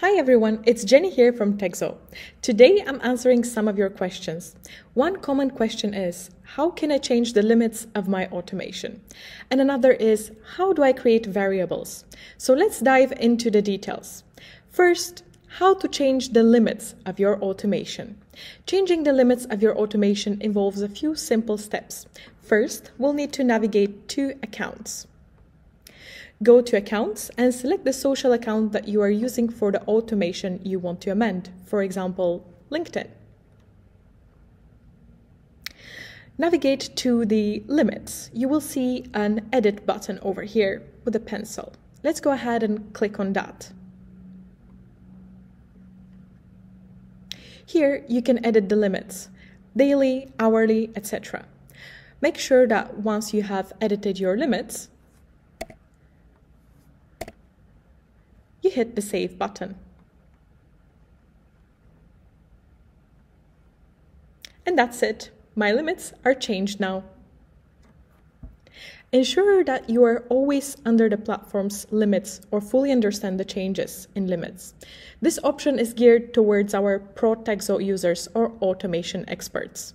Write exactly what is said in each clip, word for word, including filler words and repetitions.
Hi everyone, it's Jenny here from TexAu. Today I'm answering some of your questions. One common question is, how can I change the limits of my automation? And another is, how do I create variables? So let's dive into the details. First, how to change the limits of your automation. Changing the limits of your automation involves a few simple steps. First, we'll need to navigate to accounts. Go to Accounts and select the social account that you are using for the automation you want to amend, for example, LinkedIn. Navigate to the Limits. You will see an Edit button over here with a pencil. Let's go ahead and click on that. Here you can edit the limits, daily, hourly, et cetera. Make sure that once you have edited your limits, you hit the Save button. And that's it. My limits are changed now. Ensure that you are always under the platform's limits or fully understand the changes in limits. This option is geared towards our Pro-TexAu users or automation experts.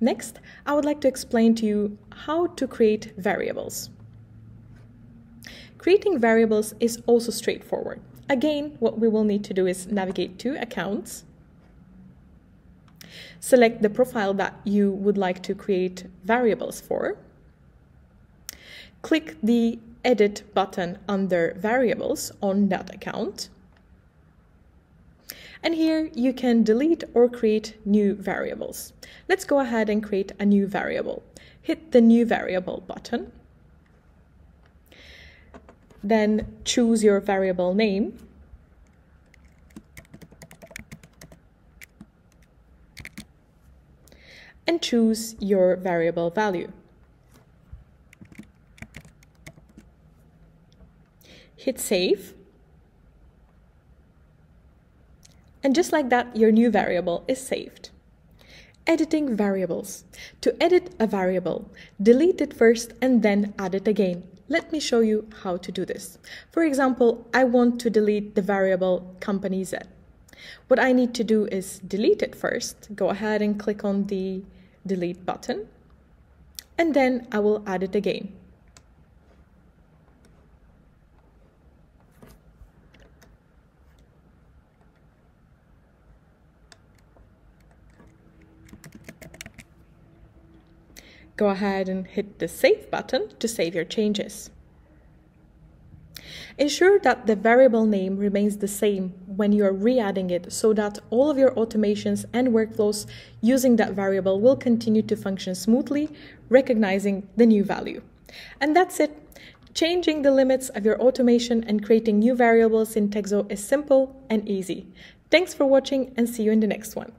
Next, I would like to explain to you how to create variables. Creating variables is also straightforward. Again, what we will need to do is navigate to Accounts, select the profile that you would like to create variables for, click the Edit button under Variables on that account, and here you can delete or create new variables. Let's go ahead and create a new variable. Hit the New Variable button. Then choose your variable name. And choose your variable value. Hit Save. And just like that, your new variable is saved. Editing variables. To edit a variable, delete it first and then add it again. Let me show you how to do this. For example, I want to delete the variable company Z. What I need to do is delete it first. Go ahead and click on the Delete button, and then I will add it again. Go ahead and hit the Save button to save your changes. Ensure that the variable name remains the same when you are re-adding it so that all of your automations and workflows using that variable will continue to function smoothly, recognizing the new value. And that's it. Changing the limits of your automation and creating new variables in TexAu is simple and easy. Thanks for watching and see you in the next one.